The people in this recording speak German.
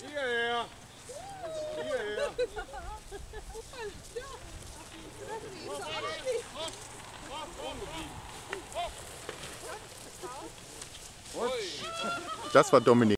Hierher! Hierher! Das war Dominik.